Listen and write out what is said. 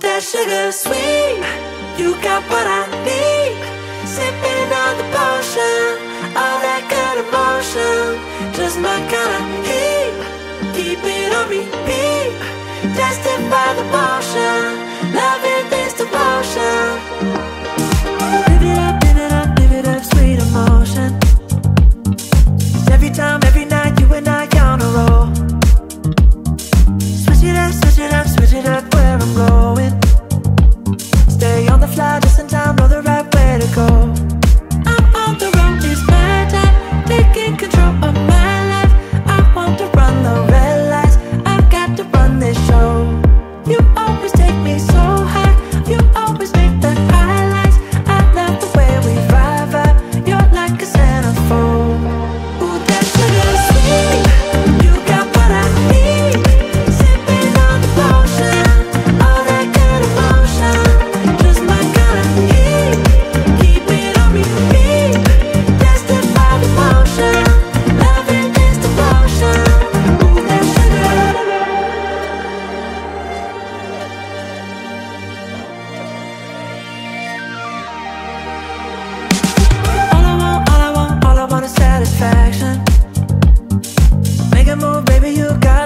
that sugar sweet, you got what I need. Sipping on the potion, all that good emotion, just my kind of heat. Keep it on repeat, tested by the potion, loving this devotion. Live it up, live it up, sweet emotion. Every time, every night, you and I on a roll. Switch it up, switch it up, switch it up where I'm going. Stay on the fly just in time, know the right way to go. I'm on the road, it's my time, taking control of my life. I want to run the red lights, I've got to run this show. You always take me so high, you always make the highlights. I love the way we vibe, you're like a centerfold. Ooh, that's sugar sweet, you got what I need. Sipping on the potion, all that good emotion, just my kind of heat. Keep it on repeat, tested by the potion, loving this devotion. Ooh, that sugar. All I want, all I want, all I want is satisfaction. Move, baby, you got